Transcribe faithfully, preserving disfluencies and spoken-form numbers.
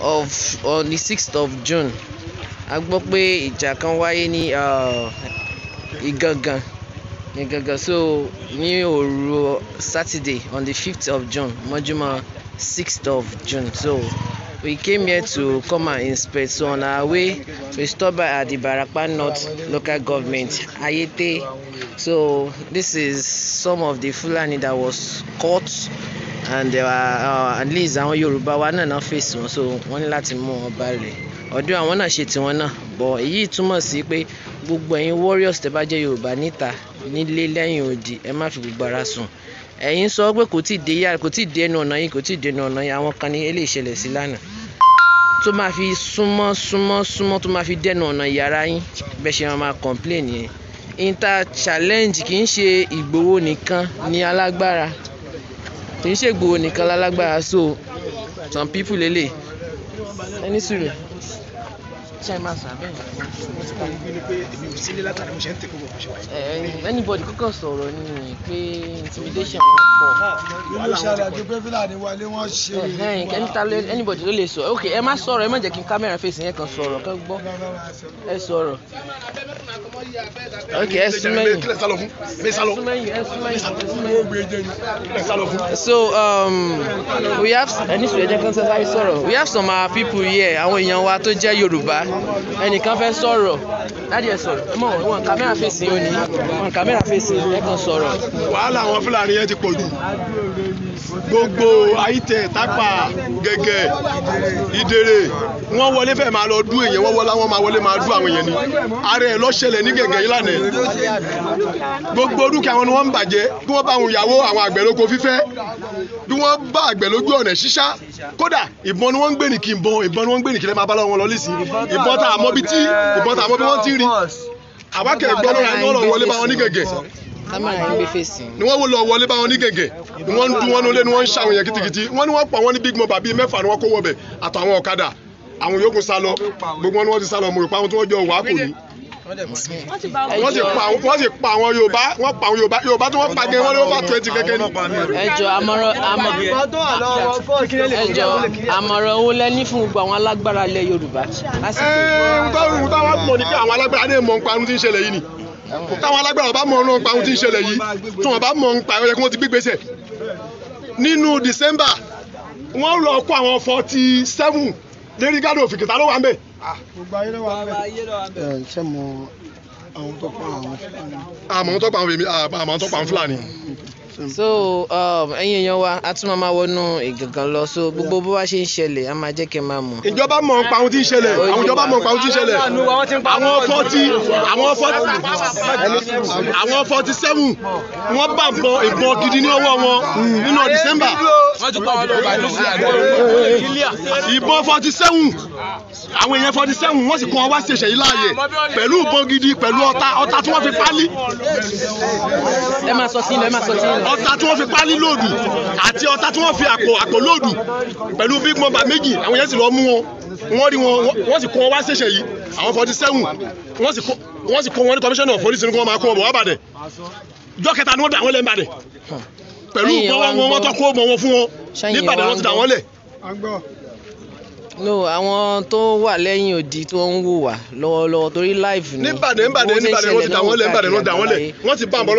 of on the sixth of June. A gbọ́ pé ìjà kan wáyé ní Igangan. Igangan so ní òru Saturday on the fifth of June, mọ́júmọ́ sixth of June. So we came here to come and inspect. So on our way, we stopped by at the Barapa North local government, Ayete. So this is some of the Fulani that was caught, and they were uh, at least àwọn Yoruba wa náà face wọn. So wọ́n ní láti mú wọn balẹ̀. Ọdún àwọn náà ṣe tiwọn náà, but èyí túmọ̀ sí pé gbogbo ẹ̀yin warriors tẹ́ bá jẹ́ Yorùbá níta nílé lẹ́yìn odi, ẹ má fi gbogbo ara sùn. Ẹ̀yin sọ pé kò tí ì dé yàrá, kò tí ì dé ẹnu ọ̀nà yìí, kò tí ì dé ẹnu ọ̀nà yìí, àwọn kan ní eléyìí ṣẹlẹ̀ sí lánàá. Tó máa fi súnmọ́ súnmọ́ súnmọ́ tó máa fi dẹ́nu ọ̀nà yàrá yín, bẹ́ẹ̀ ṣe máa complain yẹn. Inter challenge kì í ṣe Ìgbòho nìkan ní alágbára, kì í ṣe Ìgbòho nìkan lálágbára. So some people lélẹ̀ ẹni sùúrù. Anybody kọ́kọ́ sọ̀rọ̀ ni pé intimidation pọ̀. Anybody ló lè sọ. Okay, ẹ má sọ̀rọ̀, ẹ má jẹ́ kí camera face yẹn kan sọ̀rọ̀ kan gbọ́. Ẹ sọ̀rọ̀. Okay, ẹ sún mẹ́yìn. Ẹ sún mẹ́yìn, ẹ sún mẹ́yìn. So um, we have ẹni sọ̀rọ̀ ẹ̀jẹ̀ kan sẹ́sáyé sọ̀rọ̀. We have some our people here, àwọn èèyàn wa tó jẹ́ Yorùbá. Ẹnìkan fẹ́ sọ̀rọ̀, láti ẹ̀ sọ̀rọ̀ ẹ mọ̀ wọn kámẹ́rà fèsì yìí ó ní wọn kámẹ́rà fèsì yìí ẹ kàn sọ̀rọ̀. Wàhálà àwọn Fúlàní yẹn ti pọ̀ jù, gbogbo Ayítẹ̀, Tápà, Gẹ̀gẹ̀, Ìdèrè, wọ́n wọlé fẹ́ máa lọ dú èèyàn, wọ́n wọlé àwọn máa wọlé máa dú àwọn èèyàn ni. Ààrẹ ẹ̀ lọ ṣẹlẹ̀ ní Gẹ̀gẹ̀ yìí lánàá, gbogbo dúkìá wọn ni wọ́n ń bàjẹ́, bí wọ́n bá àwọn ìyàwó àwọn àgbẹ̀ lóko fífẹ́, bí wọ́n bá àgbẹ̀ lójú ọ̀nà ṣíṣá, kódà ìbọn ni wọ́n ń gbé nìkì ìbọn ìbọn ni wọ́n ń gbé nìkì lẹ́ máa bá lọ́wọ́ wọn lọ lísì ìbọn tá àmọ́ bí tí ìbọn tá àmọ́ bí wọ́n ti rí àwákẹ́ gbọ́ lọ́ra ni wọ́n lọ wọlé bá wọn ní Gẹ̀gẹ̀ ni wọ́n lọ wọlé bá wọn ní Gẹ̀gẹ̀ ni wọ́n ń dún wọn lé ni wọ́n ń ṣàwọn èèyàn kìtìkìtì wọ́n ní wọ́n pa wọn ní big mob àbí mẹ́fà ni wọ́n kó wọbẹ̀ àtàwọn ọ̀kadà àwọn yòókù sá lọ gbogbo wọn ni wọ́n ti sá lọ mo rò pa àwọn tí wọ́n jọ wà á kò ní wọ́n ti pa wọ́n ti pa àwọn Yorùbá wọ́n pa àwọn Yorùbá Yorùbá tí wọ́n pa gẹ́gẹ́ wọ́n lé wọ́n bá twenty gẹ́gẹ́ ni. Ẹ jọ àmọ̀ràn ẹ jọ àmọ̀ràn owó lẹ́ni fún gbogbo àwọn alágbára ilẹ̀ Yorùbá. Ẹ ń táwọn mọ̀ ní pé àwọn alágbára ní mọ̀ nípa ohun tí ń ṣẹlẹ̀ yìí ni táwọn alágbára bá mọ̀ nípa ohun tí ń ṣẹlẹ̀ yìí tí wọ́n bá mọ̀ nípa ẹ̀yẹ kí wọ́n ti gbégbèsè nínú December wọ́n lọ kó àwọn forty seven lérí gádùn òfìkì ta ló wà ń bẹ̀. Gbogbo ayé ló wà ń bẹ̀. Ṣé mo àwọn tó pa àwọn Fúlàní. Àmọ́ tó pa àwọn èmi àmọ́ tó pa àwọn Fúlàní. So ẹ̀yin èèyàn wa a tún máa wọnú Ìgangan lọ so gbogbo bó bá ṣe ń ṣẹlẹ̀ a máa jẹ́ kí ẹ máa mọ̀. Ìjọba mọ̀ nípa ohun tí ń ṣẹlẹ̀ àwọn ìjọba mọ̀ nípa ohun tí ń ṣẹlẹ̀ àwọn forty àwọn forty àwọn forty seven wọ́n bá bọ ìbọn gidi ní ọwọ́ wọn nínú December. Ìbọn forty seven àwọn èèyàn forty seven wọ́n sì kọ́ wá ṣẹ̀ṣẹ̀ yìí láàyè pẹ̀lú ìbọn gidi pẹ̀lú ọta ọta tí wọ́n fi pálí. Ẹ máa sọ sí ilẹ̀ ẹ máa sọ sí ilẹ̀. Ọta tí wọ́n fi pálí lóòdù àti ọta tí wọ́n fi àpò àpò lóòdù pẹ̀lú big number méjì àwọn èèyàn sì lọ mú wọn wọ́n rí wọn wọ́n sì kọ́ wá ṣẹ̀ṣẹ̀ yìí àwọn forty seven wọ́n sì kọ́ wọ́n sì kọ́ wọn ní commissioner of police ní kí wọ́n máa kó wọn bọ̀ wá bàdẹ̀ jọ́kẹta ni wọ́n dà wọ́n lẹ́ bàdẹ̀ pẹ̀lú ìbọn wọn tó kó bọ̀ wọn fún wọn ní Ìbàdàn wọn ti dà wọ́n lẹ̀. No, àwọn tó wà lẹ́yìn odi tó ń wò wá lọ́wọ́lọ́wọ́ torí live ni. Ní Ìbàdàn Ìbàdàn Ìbàdàn wọ́n ti dà wọ́n lẹ̀ Ìbàdàn wọ́n dà wọ́n lẹ̀ wọ́n ti bá àbọ̀lọ́.